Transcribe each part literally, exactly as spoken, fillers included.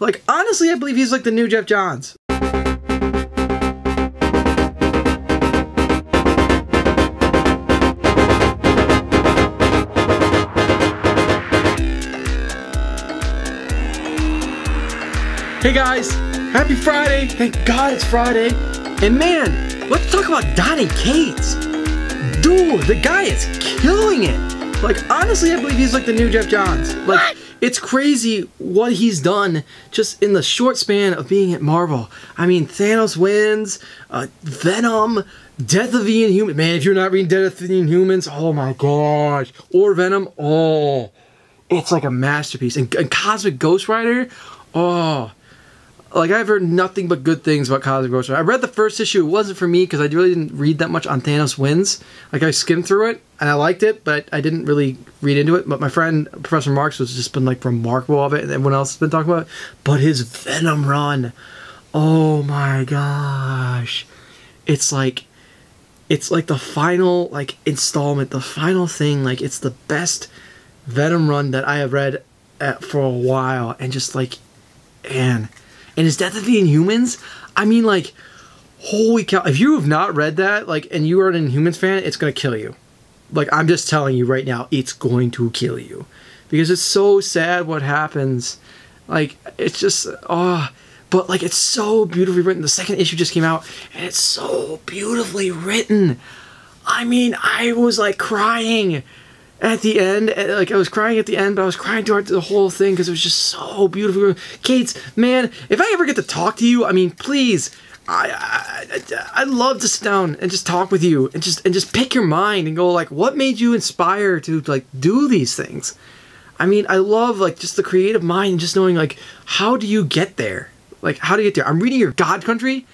Like, honestly, I believe he's like the new Geoff Johns. Hey guys, happy Friday. Thank God it's Friday. And man, let's talk about Donny Cates. Dude, the guy is killing it. Like, honestly, I believe he's like the new Geoff Johns. Like, what? It's crazy what he's done just in the short span of being at Marvel. I mean, Thanos Wins, uh, Venom, Death of the Inhumans. Man, if you're not reading Death of the Inhumans, oh my gosh. Or Venom, oh, it's like a masterpiece. And, and Cosmic Ghost Rider, oh. Like, I've heard nothing but good things about Cosmic Ghost Rider. I read the first issue. It wasn't for me because I really didn't read that much on Thanos Wins. Like, I skimmed through it, and I liked it, but I didn't really read into it. But my friend, Professor Marks, has just been, like, remarkable of it, and everyone else has been talking about it. But his Venom run, oh my gosh. It's like, it's like the final, like, installment, the final thing. Like, it's the best Venom run that I have read at, for a while. And just, like, and... And his Death of the Inhumans, I mean, like, holy cow. If you have not read that, like, and you are an Inhumans fan, it's going to kill you. Like, I'm just telling you right now, it's going to kill you. Because it's so sad what happens. Like, it's just, oh. But, like, it's so beautifully written. The second issue just came out, and it's so beautifully written. I mean, I was, like, crying at the end. Like, I was crying at the end, but I was crying throughout the whole thing because it was just so beautiful. Cates, man, if I ever get to talk to you, I mean, please, I, I, I'd love to sit down and just talk with you and just and just pick your mind and go, like, what made you inspire to, like, do these things? I mean, I love, like, just the creative mind and just knowing, like, how do you get there? Like, how do you get there? I'm reading your God Country,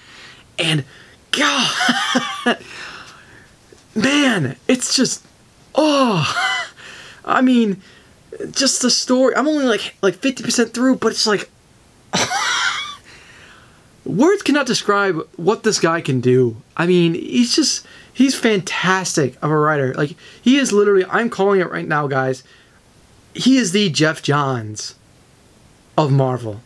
and God, man, it's just, oh. I mean, just the story. I'm only like like fifty percent through, but it's like words cannot describe what this guy can do. I mean, he's just he's fantastic of a writer. Like, he is literally, I'm calling it right now, guys. He is the Geoff Johns of Marvel.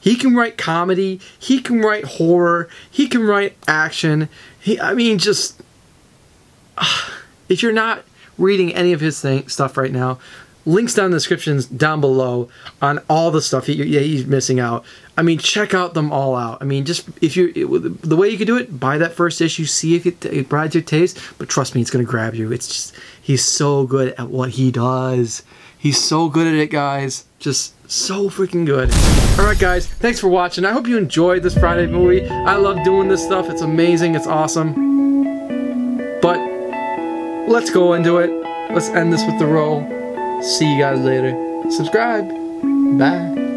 He can write comedy, he can write horror, he can write action. He I mean, just if you're not reading any of his thing, stuff right now, links down in the descriptions down below on all the stuff he, yeah, he's missing out. I mean, check out them all out. I mean, just if you it, the way you could do it, buy that first issue, see if it, it rides your taste. But trust me, it's gonna grab you. It's just, he's so good at what he does. He's so good at it, guys. Just so freaking good. All right, guys, thanks for watching. I hope you enjoyed this Friday movie. I love doing this stuff. It's amazing. It's awesome. But let's go into it. Let's end this with the roll. See you guys later. Subscribe. Bye.